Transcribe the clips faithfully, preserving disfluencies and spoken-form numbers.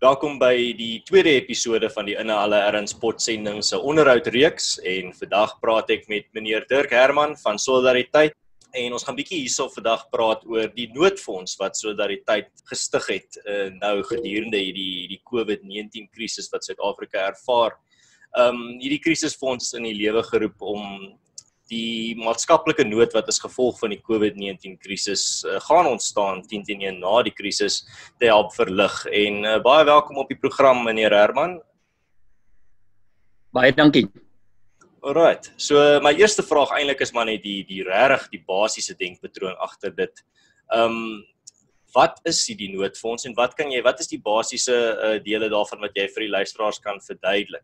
Welkom by die tweede episode van die In alle Ernst potsending se onderhoudreeks en vandag praat ek met meneer Dirk Hermann van Solidariteit en ons gaan bietjie hierso vandag praat oor die noodfonds wat Solidariteit gestig het uh, nou gedurende hierdie die COVID negentien krisis wat Suid-Afrika ervaar. Um, hierdie krisisfonds is in die lewe geroep om die maatskaplike nood wat as gevolg van die COVID negentien krisis uh, gaan ontstaan tien teen een na die krisis te help verlig. En uh, baie welkom op die program, meneer Hermann. Baie dankie. Alright. So my eerste vraag eintlik is maar net die die regtig die basiese denkpatroon agter dit. Um, wat is die noodfonds en wat kan jy wat is die basiese uh, dele daarvan wat jy vir die luisteraars kan verduidelik?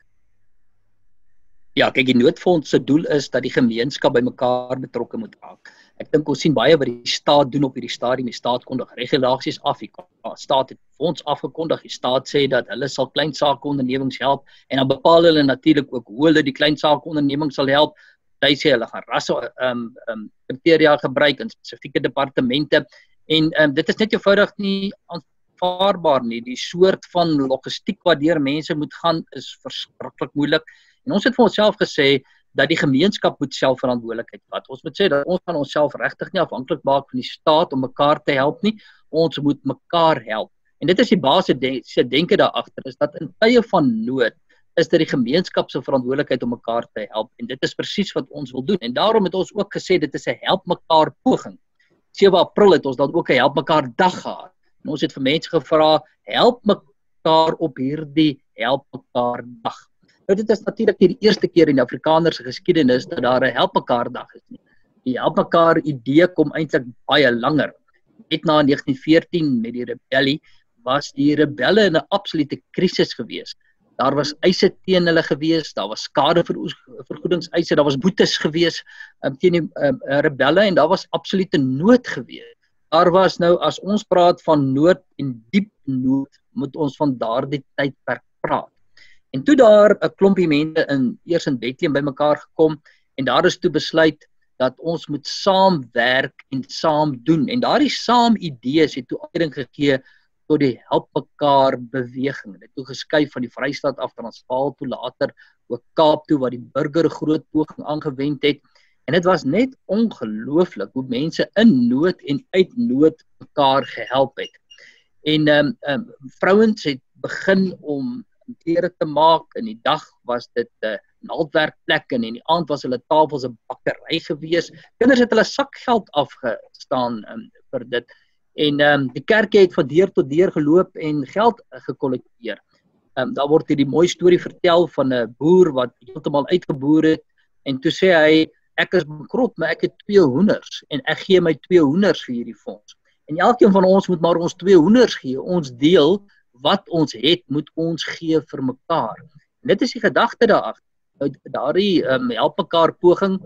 Ja, kyk, die noodfonds se doel is dat die gemeenskap by mekaar betrokke moet raak. Ek dink ons sien baie wat die staat doen op hierdie stadium. Die staat kondig regulasies af. Die staat het fonds afgekondig. Die staat sê dat hulle sal klein saakondernemings help en dan bepaal hulle natuurlik ook hoe hulle die klein saakondernemings sal help. Hulle sê hulle gaan rasse ehm ehm kriteria gebruik in spesifieke departemente en um, dit is net eenvoudig nie aanvaarbaar nie. Die soort van logistiek wat deur mense moet gaan is verskriklik moeilik. En ons het vir onsself gesê dat die gemeenskap moet self verantwoordelikheid vat. Ons moet sê dat ons van onsself regtig nie afhanklik maak van die staat om mekaar te help nie. Ons moet mekaar help. En dit is die basiese denke daar agter is dat in tye van nood is dit die gemeenskap se verantwoordelikheid om mekaar te help. En dit is presies wat ons wil doen. En daarom het ons ook gesê dit is 'n help mekaar poging. sewe April het ons dan ook 'n help mekaar dag gehad. En ons het vir mense gevra help mekaar op hierdie help mekaar dag. Nou, dit is natuurlik die eerste keer in die Afrikaanse geskiedenis dat daar 'n help mekaar dag is nie. Die help mekaar idee kom eintlik baie langer. Net na negentien veertien met die rebellie was die rebelle in 'n absolute krisis gewees. Daar was eise teen hulle gewees, daar was skadevergoedingseise, daar was boetes gewees um, teen die um, rebelle en daar was absolute nood gewees. Daar was nou as ons praat van nood en diep nood, moet ons van daardie tydperk praat. En toe daar 'n klompie mense in eers in Bethlehem bymekaar gekom en daar is toe besluit dat ons moet saamwerk en saam doen. En daardie saam idees het toe uiting gegee tot die help mekaar beweging. Dit toe geskuif van die Vrystaat af Transvaal toe later ook Kaap toe waar die burger groot poging aangewend het. En dit was net ongelooflik hoe mense in nood en uit nood mekaar gehelp het. En ehm um, um, vrouens het begin om klere te maak. In die dag was dit 'n uh, naaldwerkplek en in die aand was hulle tafels 'n bakkery gewees. Kinders het hulle sakgeld afgestaan um, vir dit. En um, die kerkie het van deur tot deur geloop en geld gekollekteer. Um, daar word hierdie mooi storie vertel van 'n boer wat heeltemal uitgeboer het en toe sê hy ek is bankrot, maar ek het twee hoenders en ek gee my twee hoenders vir hierdie fonds. En elkeen van ons moet maar ons twee hoenders gee. Ons deel wat ons het, moet ons gee vir mekaar. En dit is die gedagte daarachter. Daardie um, help mekaar poging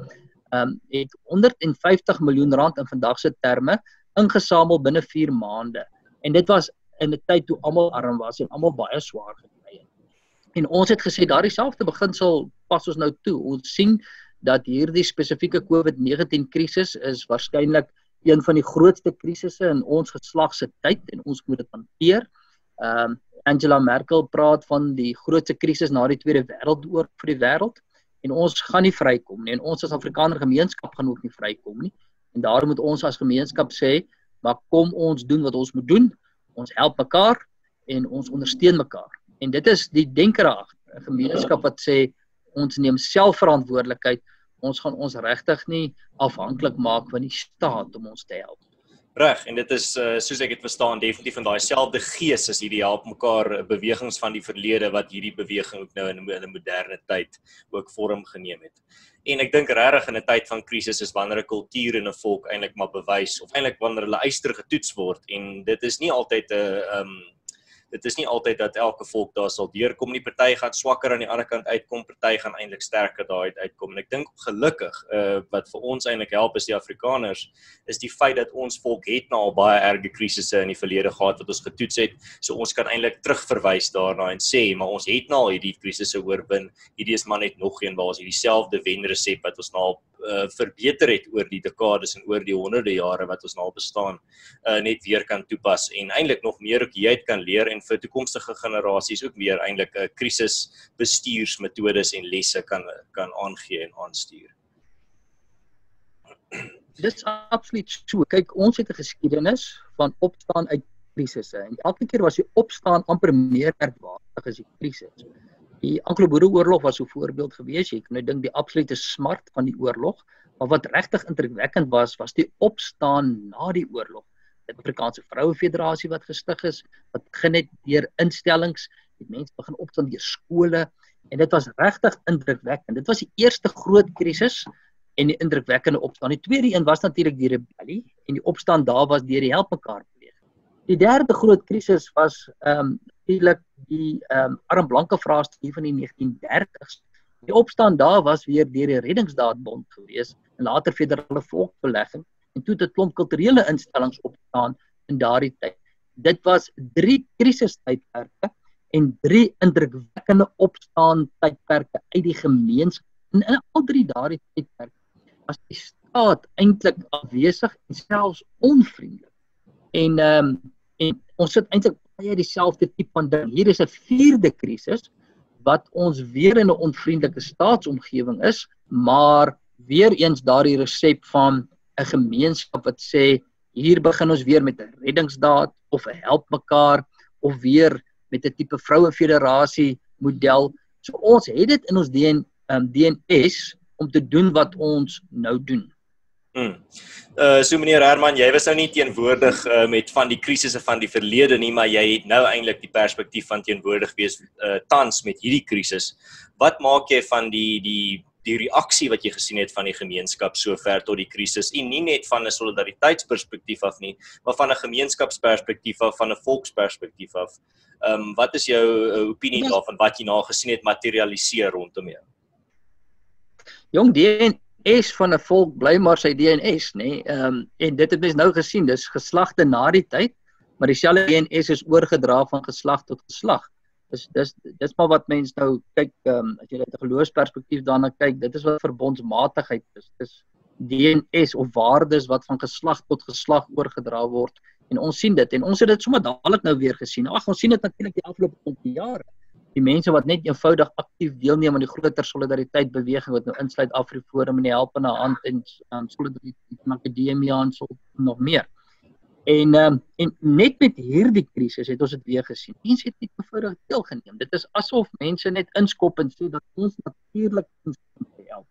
um, het honderdvyftig miljoen rand in vandagse terme ingesamel binne vier maande. En dit was in 'n tyd toe almal arm was en almal baie swaar gekry het. En ons het gesê daardie selfde beginsel pas ons nou toe. Ons sien dat hierdie spesifieke COVID negentien krisis is waarskynlik een van die grootste krisisse in ons geslag se tyd en ons moet dit hanteer. Um, Angela Merkel praat van die grootste krisis na die Tweede Wêreldoorlog vir die wêreld en ons gaan nie vrykom nie en ons as Afrikaner gemeenskap gaan ook nie vrykom nie en daarom moet ons as gemeenskap sê maar kom ons doen wat ons moet doen, ons help mekaar en ons ondersteun mekaar en dit is die denkraag, 'n gemeenskap wat sê ons neem selfverantwoordelikheid, ons gaan ons regtig nie afhanklik maak van die staat om ons te help. Reg, en dit is soos ek het verstaan definitief van daai selfde gees is hierdie help mekaar bewegings van die verlede wat hierdie beweging ook nou in 'n moderne tyd ook vorm geneem het. En ek dink regtig in 'n tyd van krisis is wanneer 'n kultuur en 'n volk eintlik maar bewys of eintlik wanneer hulle yster getoets word en dit is nie altyd 'n um, dit is nie altyd dat elke volk daar sal deurkom nie. Party gaan swakker aan die ander kant uitkom, party gaan eintlik sterker daaruit uitkom. En ek dink gelukkig uh, wat vir ons eintlik help is die Afrikaners is die feit dat ons volk het nou al baie erge krisisse in die verlede gehad wat ons getoets het. So ons kan eintlik terugverwys daarna en sê maar ons het nou al hierdie krisisse oorwin. Hierdie is maar net nog een waar ons hierdie selfde wenresep wat ons nou al Uh, verbeter het oor die dekades en oor die honderde jare wat ons nou bestaan uh, net weer kan toepas en eintlik nog meer ook hieruit kan leer en en vir toekomstige generasies ook weer eintlik 'n krisisbestuursmetodes en lesse kan kan aangee en aanstuur. Dit is absoluut so. Kyk, ons het 'n geskiedenis van opstaan uit krisisse. En elke keer was die opstaan amper meer merkwaardig as die krisis. Die Anglo-Boereoorlog was 'n voorbeeld gewees. Jy kan nou dink die absolute smart van die oorlog, maar wat regtig indrukwekkend was, was die opstaan na die oorlog. Die Afrikaanse Vrouwenfederatie wat gestig is, wat begin het deur instellings, die mense begin opstaan deur skole, en dit was regtig indrukwekkend. Dit was die eerste groot krisis en die indrukwekkende opstaan. Die tweede een was natuurlik die rebellie en die opstaan daar was deur die help mekaar beweging. Die derde groot krisis was ehm um, eintlik die ehm um, arm-blanke vraagstuk van die negentien dertigs. Die opstaan daar was weer deur die reddingsdaadbond gewees en later federale volksbelegging en toe het 'n klomp kulturele instellings opstaan in daardie tyd. Dit was drie krisistydperke en drie indrukwekkende opstaan tydperke uit die gemeenskap. En in al drie daardie tydperke was die staat eintlik afwesig en selfs onvriendelik. En, um, en ons sit eintlik baie dieselfde tipe van ding. Hier is 'n vierde krisis wat ons weer in 'n onvriendelike staatsomgewing is, maar weer eens daardie resep van 'n gemeenskap wat sê hier begin ons weer met 'n reddingsdaad of 'n help mekaar of weer met 'n tipe vrouefederasie model. So ons het dit in ons D N S om te doen wat ons nou doen. Hmm. Uh, so meneer Hermann, jy was nou nie teenwoordig uh, met van die krisisse van die verlede nie, maar jy het nou eintlik die perspektief van teenwoordig wees uh, tans met hierdie krisis. Wat maak jy van die, die, die reaksie wat jy gesien het van die gemeenskap sover tot die krisis, en nie net van 'n solidariteitsperspektief af nie, maar van 'n gemeenskapsperspektief af, van 'n volksperspektief af? Um, wat is jou uh, opinie daarvan wat jy nou gesien het materialiseer rondom jou? Jong, D N S van 'n volk bly maar sy D N S, nê. Ehm um, en dit het mens nou gesien, dis geslagte na die tyd, maar dieselfde D N S is oorgedra van geslag tot geslag. Dis dis dis maar wat mens nou kyk, ehm um, as jy uit 'n geloofsperspektief daarna kyk, dit is wat verbondsmatigheid is. Dis D N S of waardes wat van geslag tot geslag oorgedra word, en ons sien dit en ons het dit sommer dadelik nou weer gesien. Ag, ons sien dit natuurlik die afgelope twintig jaar. Die mense wat net eenvoudig aktief deelneem aan die groter Solidariteit Beweging wat nou insluit AfriForum en die Helpende Hand en um, Solidariteit en Academia en so nog meer. En, um, en net met hierdie krisis het ons dit weer gesien. Mense het net eenvoudig deelgeneem. Dit is asof mense net inskop en sê dat ons natuurlik ons moet help.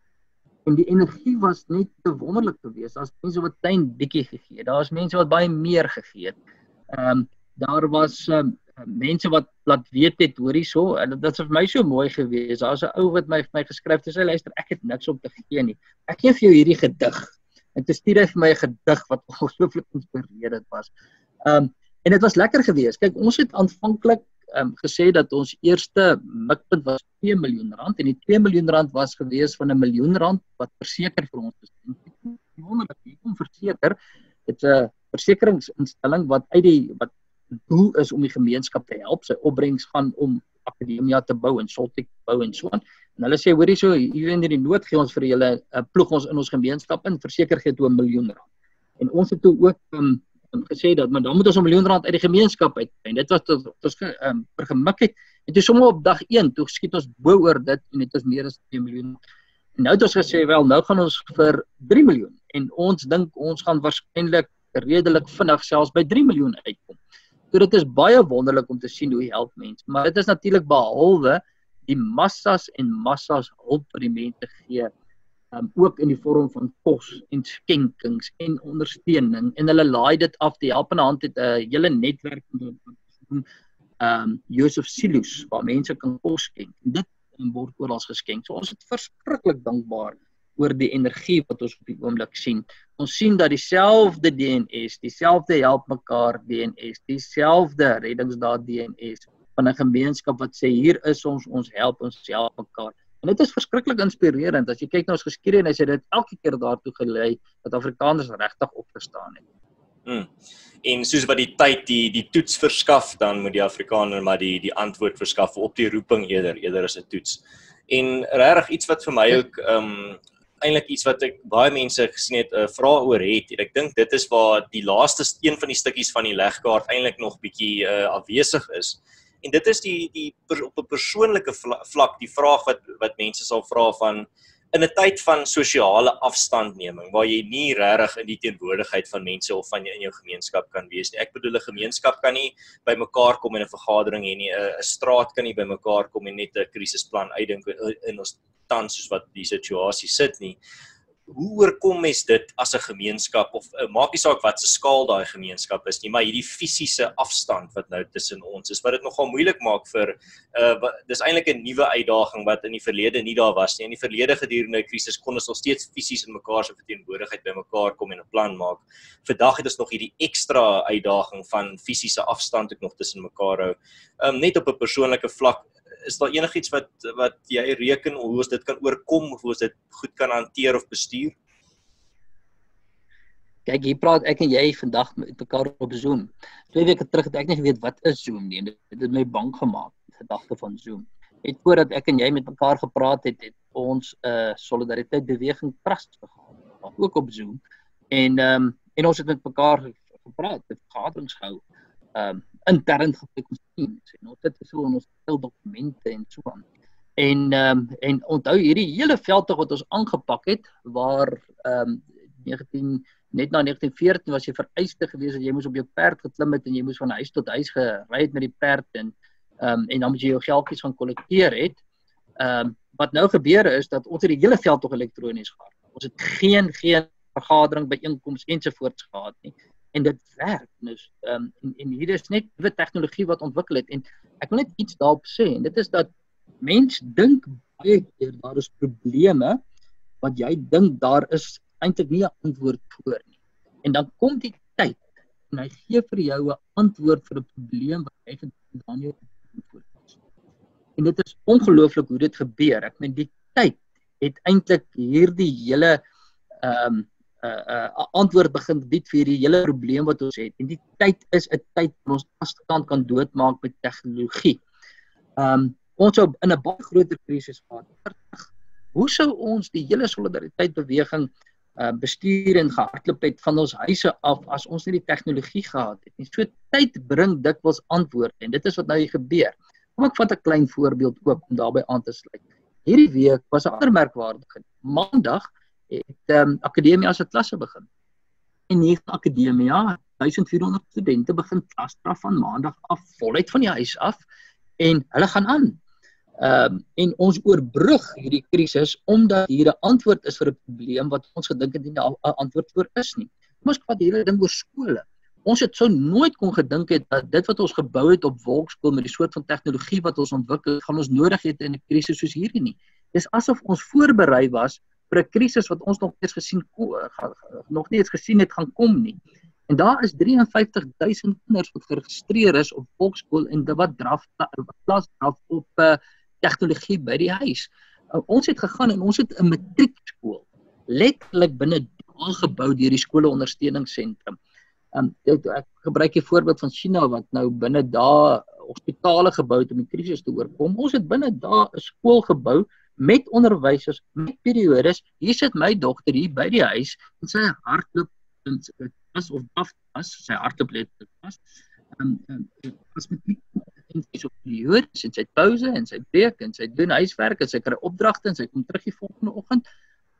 En die energie was net te wonderlik geweest. Daar's mense wat klein bietjie gegee. Daar's mense wat baie meer gegee het. Ehm um, daar was um, mense wat laat weet het, hoor hierso, dit is vir my so mooi gewees. Daar's 'n ou wat my vir my geskryf het, hy sê luister, ek het niks om te gee nie. Ek gee vir jou hierdie gedig. En toe stuur hy vir my 'n gedig wat ongelooflik inspirerend was. Ehm um, en dit was lekker gewees. Kyk, ons het aanvanklik ehm um, gesê dat ons eerste mikpunt was twee miljoen rand en die twee miljoen rand was gewees van 'n miljoen rand wat verseker vir ons is. Die wonderlik, hier kom verseker, dit's 'n versekeringsinstelling wat uit die wat doel is om die gemeenskap te help. Sy opbrengs gaan om Academia te bou en Soltech te bou en so aan. En hulle sê, hoorie so, hier in die nood gee ons vir julle, uh, ploeg ons in ons gemeenskap in, verseker gee toe een miljoen rand. En ons het toe ook um, um, gesê dat, maar dan moet ons een miljoen rand uit die gemeenskap uit. En dit was tot ons um, vergemik het. En toe sommer op dag een, toe skiet ons bo oor dit en het is meer as twee miljoen. En nou het ons gesê, wel, nou gaan ons vir drie miljoen. En ons dink, ons gaan waarskynlik redelik vinnig selfs by drie miljoen uitkom. So dit is baie wonderlik om te sien hoe jy help mense, maar dit is natuurlik behalwe die massas en massas hulp wat die mense gee, um, ook in die vorm van kos en skenkings en ondersteuning, en hulle laai dit af. Die Helpende Hand het 'n uh, hele netwerk van ehm Josef Silo's waar mense kan kos skenk. Dit word oral geskenk. So ons is verskriklik dankbaar oor die energie wat ons op die oomblik sien. Ons sien dat dieselfde D N S, dieselfde help mekaar D N S, dieselfde reddingsdaad D N S van 'n gemeenskap wat sê hier is ons, ons help, ons help mekaar. En dit is verskriklik inspirerend. As jy kyk na ons geskiedenis, het dit elke keer daartoe gelei dat Afrikaners regtig opgestaan het. Hmm. En soos wat die tyd die die toets verskaf, dan moet die Afrikaner maar die die antwoord verskaf op die roeping eerder, eerder as 'n toets. En regtig iets wat vir my ook um, eintlik iets wat ek baie mense gesien het uh, vra oor het. En ek dink dit is waar die laaste een van die stukkies van die legkaart eintlik nog bietjie uh, afwesig is. En dit is die, die per, op 'n persoonlike vlak die vraag wat wat mense sal vra van in 'n tyd van sosiale afstandneming waar jy nie regtig in die teenwoordigheid van mense of van jou in jou gemeenskap kan wees nie. Ek bedoel 'n gemeenskap kan nie bymekaar kom in 'n vergadering en 'n straat kan nie bymekaar kom en net 'n krisisplan uitdink in ons tans soos wat die situasie sit nie. Hoe oorkom mens dit as 'n gemeenskap of maak nie saak wat se skaal daai gemeenskap is nie, maar hierdie fisiese afstand wat nou tussen ons is, wat dit nogal moeilik maak vir uh dis eintlik 'n nuwe uitdaging wat in die verlede nie daar was nie. In die verlede gedurende 'n krisis kon ons nog steeds fisies in mekaar se verteenwoordigheid bymekaar kom en 'n plan maak. Vandag het ons nog hierdie ekstra uitdaging van fisiese afstand ook nog tussen mekaar hou. Um net op 'n persoonlike vlak is daar enigiets wat, wat jy reken, hoe ons dit kan oorkom, of hoe ons dit goed kan hanteer of bestuur? Kijk, hier praat ek en jy vandag met mekaar op Zoom. Twee weke terug het ek nie geweet wat is Zoom nie, en dit het my bang gemaakt, die gedagte van Zoom. Net voordat ek en jy met mekaar gepraat het, het ons uh, Solidariteit Beweging trust gegaan, ook op Zoom. En, um, en ons het met mekaar gepraat, het vergaderings gehou. Um, intern gepubliseer en ons dit is so in ons dokumente en so aan. En um, en onthou hierdie hele veldtog wat ons aangepak het waar um, negentien net na negentien veertien was jy vereiste gewees dat jy moes op jou perd geklim het en jy moes van huis tot huis gery het met die perd en um, en dan moet jy jou geldjies gaan kollekteer het. Um, wat nou gebeur is dat ons hierdie hele veldtog elektronies gehad. Ons het geen geen vergadering, byeenkomste ensovoorts gehad nie. En dit werk, dus, um, en, en hier is net nuwe tegnologie wat ontwikkel het, en ek wil net iets daarop sê, en dit is dat mens dink baie keer daar is probleme, wat jy dink daar is eintlik nie 'n antwoord voor nie. En dan kom die tyd, en hy gee vir jou 'n antwoord vir 'n probleem wat jy gedink daar nie 'n antwoord is. En dit is ongelooflik hoe dit gebeur. Ek meen die tyd het eintlik hierdie hele ehm um, Uh, uh, antwoord begin bied vir die hele probleem wat ons het. En die tyd is 'n tyd wat ons afstand kan doodmaak met tegnologie. Um, ons sou in 'n baie groter krisis gaan. Hoe sou ons die hele solidariteit beweging uh, bestuur en gehardloop het van ons huise af as ons nie die tegnologie gehad het nie? So tyd bring dikwels antwoord en dit is wat nou gebeur. Kom ek vat 'n klein voorbeeld ook om daarbey aan te sluit. Hierdie week was 'n ander merkwaardige. Maandag het um, Academia se klasse begin. En hier van Academia, duisend vierhonderd studente begin klasstraf van maandag af, voluit van die huis af, en hulle gaan aan. Um, en ons oorbrug hierdie krisis, omdat hier 'n antwoord is vir 'n probleem wat ons gedink het nie 'n antwoord voor is nie. Kom ons vat hierdie ding oor skole. Ons het so nooit kon gedink het dat dit wat ons gebou het op volkskool met die soort van tegnologie wat ons ontwikkel, gaan ons nodig hê in 'n krisis soos hierdie nie. Dis asof ons voorberei was vir 'n krisis wat ons nog nie eens gesien nog nie eens gesien het gaan kom nie. En daar is drieënvyftigduisend kinders wat geregistreer is op volkskool en wat draf klas draf op uh, tegnologie by die huis. Uh, ons het gegaan en ons het 'n matriekskool letterlik binne dae gebou deur die skoolondersteuningsentrum. Um, ek gebruik die voorbeeld van China wat nou binne dae hospitale gebou het om die krisis te oorkom. Ons het binne dae 'n skool gebou met onderwysers, met periodes. Hier sit my dogter hier by die huis en sy hardloop in klas of aftas, sy hardloop net in klas. Ehm as met en sy op periodes en sy pouse en sy breek en sy doen huiswerk en sy kry opdragte en sy kom terug die volgende oggend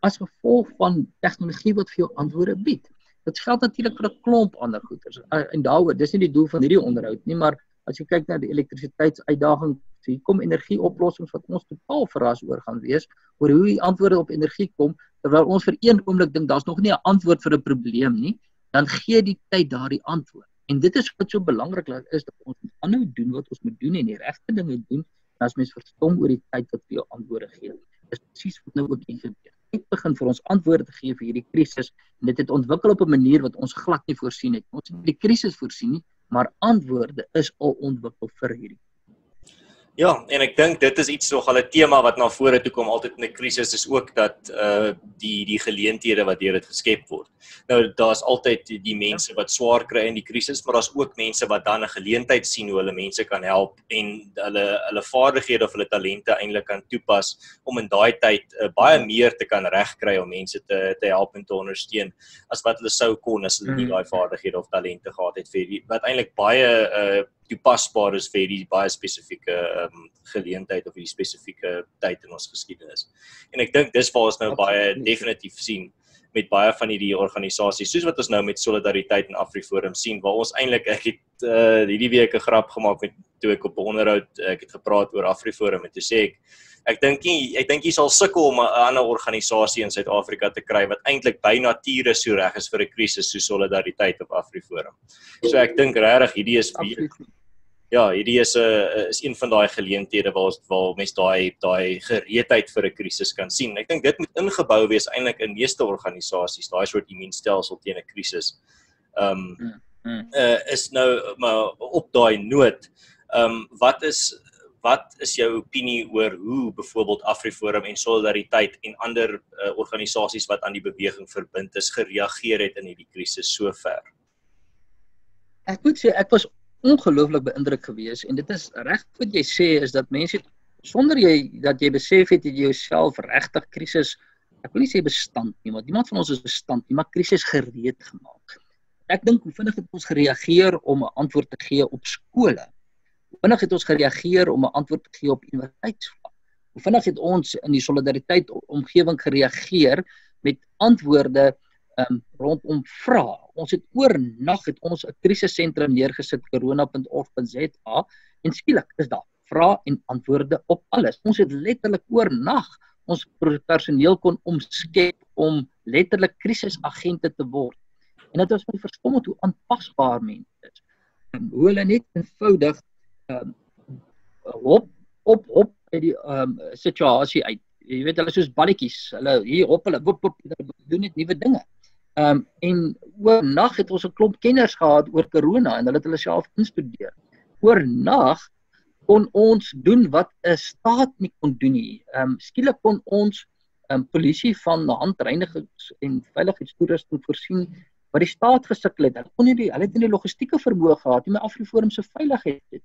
as gevolg van tegnologie wat vir jou antwoorde bied. Dit geld natuurlik vir 'n klomp ander goeders. En daaroor, dis nie die doel van hierdie onderhoud nie, maar as jy kyk na die elektrisiteitsuitdaging, so hier kom energieoplossings wat ons totaal verras oor gaan wees, oor hoe die antwoorde op energie kom, terwyl ons vir een oomblik dink daar's nog nie 'n antwoord vir 'n probleem nie, dan gee die tyd daardie antwoord. En dit is wat so belangrik is, dat ons moet aanhou doen wat ons moet doen en die regte dinge doen, en as mens verstom oor die tyd wat vir jou antwoorde gee. Dis presies wat nou ook hier gebeur. Dit begin vir ons antwoorde te gee vir hierdie krisis, en dit het ontwikkel op 'n manier wat ons glad nie voorsien het. Ons het nie die krisis voorsien nie, maar antwoorde is al ontwikkel vir hierdie. Ja, en ik denk dit is iets nogal een thema wat naar voren toe komt altijd in een crisis, is ook dat uh, die, die geleenthede wat deur dit geskep word. Nou, daar is altijd die mensen wat zwaar kry in die crisis, maar daar is ook mensen wat dan een geleentheid zien hoe hulle mensen kan helpen en hulle, hulle vaardighede of hulle talente eindelijk kan toepas om in daai tyd uh, baie meer te kan regkry om mensen te, te help en te ondersteun as wat hulle sou kon as hulle nie daai vaardighede of talente gehad het vir die, wat eindelijk baie uh, toepasbaar is vir die baie spesifieke um, geleentheid of die spesifieke tyd in ons geskiedenis. En ek dink dis waar ons nou baie definitief sien met baie van hierdie organisasies, soos wat ons nou met Solidariteit en AfriForum sien, waar ons eintlik, ek het uh, hierdie week 'n grap gemaak met toe ek op 'n onderhoud, ek het gepraat oor AfriForum en toe sê ek, Ek dink nie, ek dink jy sal sukkel om 'n ander organisasie in Suid-Afrika te kry wat eintlik by nature so reg is vir 'n krisis so Solidariteit op AfriForum. So ek dink regtig hierdie is weer, ja, hierdie is 'n is een van daai geleenthede waar waar mense daai daai gereedheid vir 'n krisis kan sien. Ek dink dit moet ingebou wees eintlik in meeste organisasies, daai soort immuunstelsel teen 'n krisis. Ehm um, uh, is nou maar op daai noot. Ehm um, wat is Wat is jou opinie oor hoe bijvoorbeeld AfriForum en Solidariteit en ander uh, organisasies wat aan die beweging verbind is gereageer het in hierdie krisis sover? Ek moet sê, ek was ongelooflik beïndruk geweest en dit is reg wat jy sê is dat mense sonder jy dat jy besef het dat jy jouself regtig krisis, ek wil nie sê bestand nie, want niemand van ons is bestand nie, maar krisis gereed gemaak. Ek dink hoe vinnig het ons gereageer om 'n antwoord te gee op skole. Hoe vinnig het ons gereageer om 'n antwoord te gee op universiteitsvlak? Hoe vinnig het ons in die solidariteit omgewing gereageer met antwoorde um, rondom vrae? Ons het oornag het ons 'n krisissentrum neergesit, corona punt org punt z a, en skielik is daar vrae en antwoorde op alles. Ons het letterlik oornag ons personeel kon omskep om letterlik krisisagente te word. En dit was my verstommend hoe aanpasbaar mense is. Hoe hulle net eenvoudig Um, hop, hop, hop uit die um, situasie uit. Jy weet, hulle soos balletjies, hulle hier hop, hulle wop, wop, hulle doen net nuwe dinge. Um, en oornag het ons 'n klomp kenners gehad oor corona en hulle het hulle self instudeer. Oornag kon ons doen wat 'n staat nie kon doen nie. Um, skielik kon ons um, polisie van handreinigings en veiligheidstoerusting voorsien wat die staat gesukkel het. Hulle kon nie die, hulle het nie die logistieke vermoë gehad nie, maar AfriForum se veiligheid het.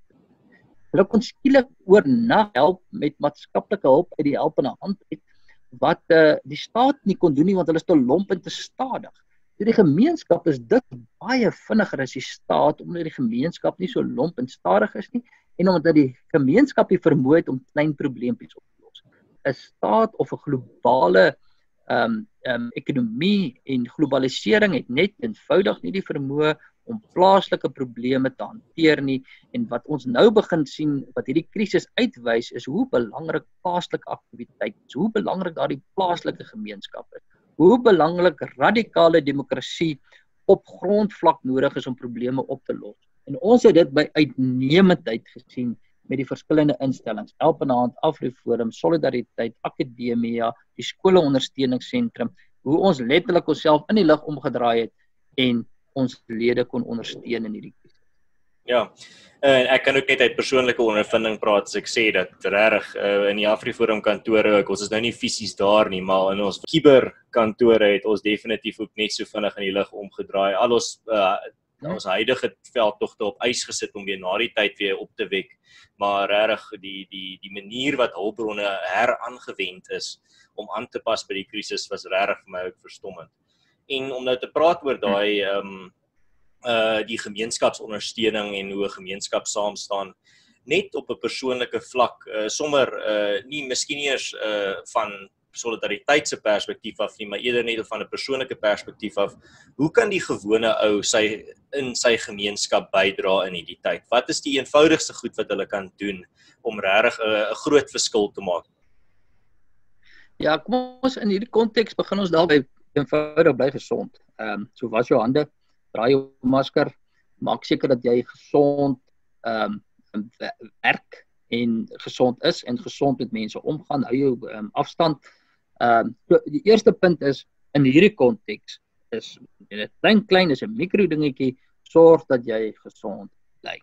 Hulle kon skielik oornag help met maatskaplike hulp uit die helpende hand uit wat uh, die staat nie kon doen nie, want hulle is te lomp en te stadig. So die gemeenskap is dit baie vinniger as die staat, omdat die gemeenskap nie so lomp en stadig is nie, en omdat die gemeenskap die vermoë het om klein probleempies op te los. 'n Staat of 'n globale um, um, ekonomie en globalisering het net eenvoudig nie die vermoë om plaaslike probleme te hanteer nie, en wat ons nou begin sien, wat hierdie krisis uitwys, is hoe belangrik plaaslike aktiwiteit is, hoe belangrik daardie plaaslike gemeenskap is, hoe belangrik radikale demokrasie op grondvlak nodig is om probleme op te los. En ons het dit by uitnemendheid gesien met die verskillende instellings, Helpende Hand, AfriForum, Solidariteit, Academia, die skoolondersteuningsentrum, hoe ons letterlik onsself in die lig omgedraai het en ons lede kon ondersteun in hierdie krisis. Ja, en ek kan ook net uit persoonlike ondervinding praat, as ek sê dat regtig uh, in die AfriForum kantore, ook, ons is nou nie fisies daar nie, maar in ons cyberkantore het ons definitief ook net so vinnig in die lig omgedraai. Al ons uh, ons huidige veldtogte op ys gesit om weer na die tyd weer op te wek, maar regtig die die die manier wat hulpbronne heraangewend is om aan te pas by die krisis was regtig vir my ook verstommend. En om nou te praat oor daai ehm um, uh die gemeenskapsondersteuning en hoe 'n gemeenskap saam staan net op 'n persoonlike vlak, uh, sommer uh nie miskien eers uh van solidariteit se perspektief af nie, maar eerder net van 'n persoonlike perspektief af. Hoe kan die gewone ou sy in sy gemeenskap bydra in hierdie tyd? Wat is die eenvoudigste goed wat hulle kan doen om regtig 'n groot verskil te maak? Ja, kom ons in hierdie konteks begin ons daarby eenvoudig bly gesond. Ehm um, so was jou hande, dra jou masker, maak seker dat jy gesond ehm um, werk en gesond is en gesond met mense omgaan, hou jou um, afstand. Ehm um, so die eerste punt is in hierdie konteks is dit klein klein is 'n mikro dingetjie, sorg dat jy gesond bly.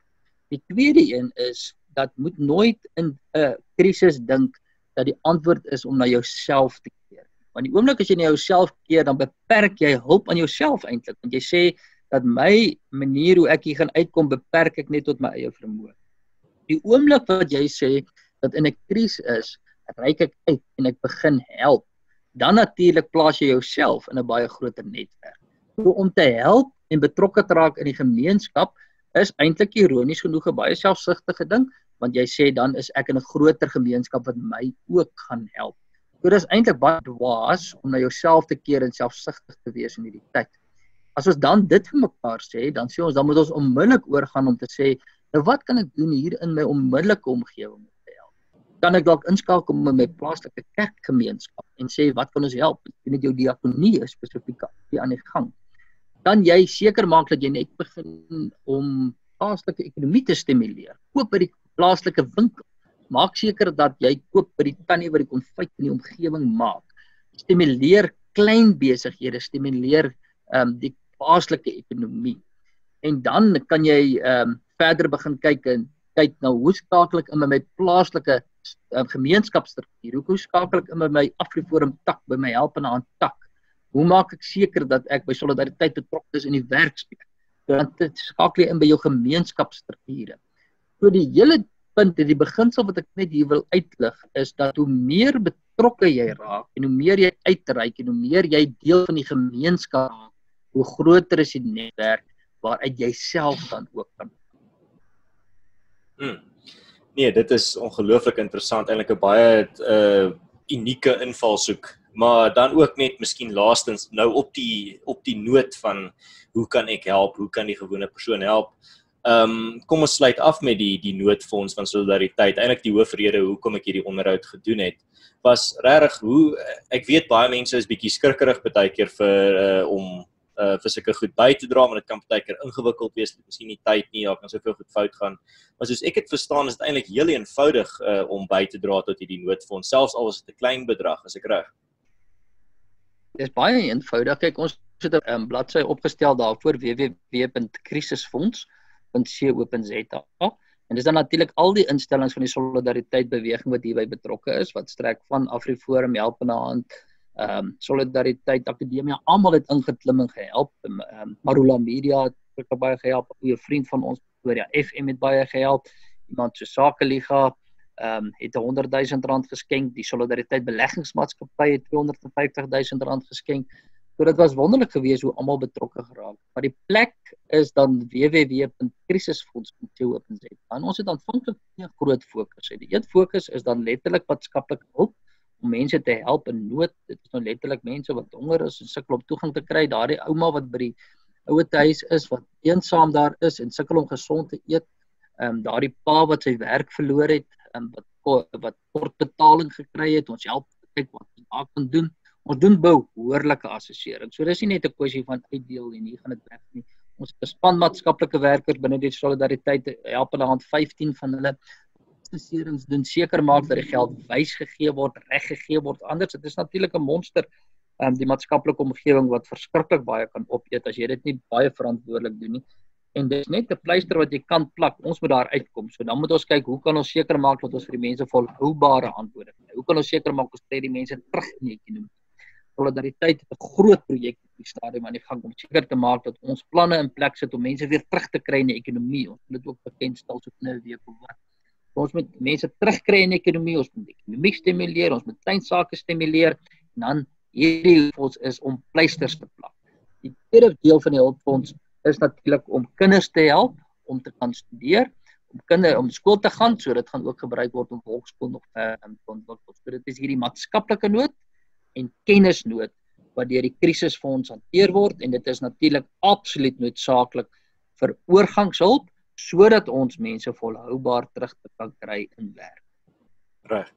Die tweede een is dat moet nooit in 'n uh, crisis dink dat die antwoord is om na jouself te keer. Want die oomblik as jy na jouself keer, dan beperk jy hulp aan jouself eintlik. Want jy sê dat my manier hoe ek hier gaan uitkom, beperk ek net tot my eie vermoë. Die oomblik wat jy sê dat in 'n krisis is, reik ek uit en ek begin help. Dan natuurlik plaas jy jouself in 'n baie groter netwerk. So om te help en betrokke te raak in die gemeenskap is eintlik ironies genoeg 'n baie selfsugtige ding, want jy sê dan is ek in 'n groter gemeenskap wat my ook gaan help. So dis eintlik baie dwaas om na jouself te keer en selfsugtig te wees in hierdie tyd. As ons dan dit vir mekaar sê, dan sê ons dan moet ons onmiddellik oorgaan om te sê, nou wat kan ek doen hier in my onmiddellike omgewing? Kan ek dalk inskakel met my plaaslike kerkgemeenskap en sê wat kan ons help? En dit jou diakonie spesifiek aan die gang. Dan jy seker maak dat jy net begin om plaaslike ekonomie te stimuleer. Koop by die plaaslike winkel. Maak seker dat jy koop by die tannie wat die konfyt in die omgewing maak. Stimuleer klein besighede, stimuleer um, die plaaslike ekonomie. En dan kan jy um, verder begin kyk en kyk nou hoe skakel ek in my plaaslike gemeenskapsstruktuur, hoe skakel ek in my AfriForum tak, by my helpende hand tak, hoe maak ek seker dat ek by solidariteit betrokke is in die werksplek, want dit skakel jy in by jou gemeenskapsstrukture. So die hele punt, die beginsel wat ek net hier wil uitlig, is dat hoe meer betrokke jy raak, en hoe meer jy uitreik, en hoe meer jy deel van die gemeenskap raak, hoe groter is die netwerk, waaruit jy self dan ook kan. Hmm. Nee, dit is ongelooflik interessant, eintlik 'n baie uh, unieke invalshoek, maar dan ook net miskien laastens nou op die op die noot van hoe kan ek help, hoe kan die gewone persoon help. Um, kom ons sluit af met die die noodfonds van solidariteit. Eintlik die hoofrede hoekom ek hierdie onderhoud gedoen het, was regtig hoe ek weet baie mense is bietjie skrikkerig baie keer vir uh, om Uh, vir sulke goed by te dra, want dit kan baie keer ingewikkeld wees, miskien nie tyd nie, daar kan soveel goed fout gaan. Maar soos ek het verstaan, is dit eintlik heel eenvoudig uh, om by te dra tot hierdie noodfonds, selfs al is dit 'n klein bedrag, as ek reg. Dit is baie eenvoudig. Kyk, ons het 'n um, bladsy opgestel daarvoor w w w punt krisisfonds punt co punt za. En dis dan natuurlik al die instellings van die Solidariteit Beweging wat hierby betrokke is, wat strek van AfriForum, Helpende Hand, Um, Solidariteit, Academia, allemaal het ingeklim en gehelp. Um, Marula Media het baie gehelp, 'n goeie vriend van ons, Victoria F M het baie gehelp, iemand so Sakeliga um, het honderd duisend rand geskenk, die Solidariteit Beleggingsmaatschappij het tweehonderd vyftig duisend rand geskenk. So dit was wonderlik geweest hoe allemaal betrokke geraak. Maar die plek is dan w w w punt krisisfonds punt co punt za. En ons het aanvanklik nie 'n groot fokus. Die een fokus is dan letterlik maatskaplike hulp, om mense te help in nood. Dit is nou letterlik mense wat honger is en sukkel om toegang te kry, daardie ouma wat by die ouetehuis is, wat eensaam daar is en sukkel om gesond te eet, um, daardie pa wat sy werk verloor het, um, wat, wat kort betaling gekry het, ons help kyk wat jy daar kan doen. Ons doen behoorlike assessering. So dis nie net 'n kwessie van uitdeel en hier gaan dit weg nie. Ons span maatskaplike werkers binne die solidariteit help aan hand vyftien van hulle. Assesserings doen, seker maak dat die geld wys gegee word, reg gegee word, anders dit is natuurlik 'n monster, um, die maatskaplike omgewing wat verskriklik baie kan opeet as jy dit nie baie verantwoordelik doen nie. En dit is net 'n pleister wat jy kan plak, ons moet daar uitkom. So dan moet ons kyk hoe kan ons seker maak dat ons vir die mense volhoubare antwoorde gee. Hoe kan ons seker maak ons kry die mense terug in die ekonomie? Solidariteit is 'n groot projek op die stadium aan die gang om seker te maak dat ons planne in plek sit om mense weer terug te kry in die ekonomie. Ons moet dit ook bekendstel so binne 'n week of wat. Ons moet mense terugkry in die ekonomie, ons moet die ekonomie stimuleer, ons moet klein sake stimuleer, en dan hierdie fonds is om pleisters te plak. Die tweede deel van die hulpfonds is natuurlik om kinders te help, om te kan studeer, om kinders om skool te gaan, so dit gaan ook gebruik word om volkskool nog te ontwikkel. So dit is hierdie maatskaplike nood en kennisnood wat deur die krisisfonds hanteer word, en dit is natuurlik absoluut noodsaaklik vir oorgangshulp, sodat ons mense volhoubaar terug te kan kry in werk. Reg.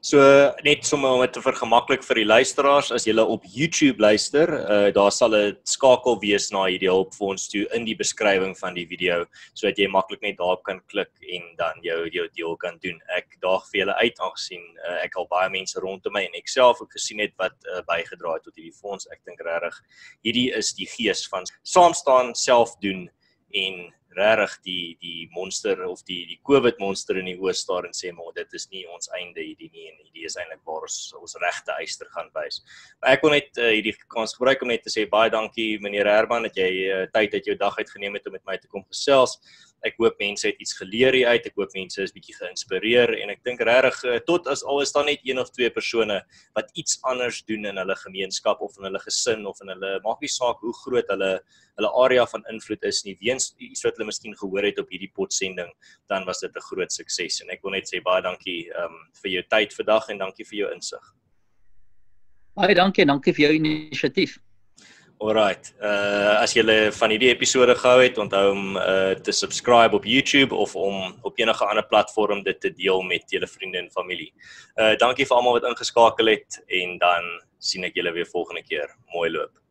So net sommer om dit te vergemaklik vir die luisteraars, as julle op YouTube luister, uh, daar sal 'n skakel wees na hierdie hulpfonds toe in die beskrywing van die video, sodat jy maklik net daarop kan klik en dan jou jou deel kan doen. Ek daag vir julle uit, aangesien uh, ek al baie mense rondom my en ek self ook gesien het wat uh, bygedra het tot hierdie fonds. Ek dink regtig hierdie is die gees van saam staan, self doen en regtig die die monster of die die COVID monster in die oos staar en sê maar dit is nie ons einde hierdie nie en hierdie is eintlik waar ons ons regte eyster gaan wys. Maar ek wil net uh, hierdie kans gebruik om net te sê baie dankie meneer Hermann dat jy uh, tyd uit jou dag uitgeneem het om met my te kom gesels. Ek hoop mense het iets geleer hieruit, ek hoop mense is bietjie geïnspireer en ek dink regtig uh, tot as al is daar net een of twee persone wat iets anders doen in hulle gemeenskap of in hulle gesin of in hulle maak nie saak hoe groot hulle hulle area van invloed is nie, weens iets wat hulle miskien gehoor het op hierdie potsending, dan was dit 'n groot sukses. En ek wil net sê baie dankie um, vir jou tyd vandag en dankie vir jou insig. Baie dankie en dankie vir jou inisiatief. Alright, uh, as julle van hierdie episode gehou het, onthou om uh, te subscribe op YouTube of om op enige ander platform dit te deel met julle vriende en familie. Uh, dankie vir almal wat ingeskakel het en dan sien ek julle weer volgende keer. Mooi loop.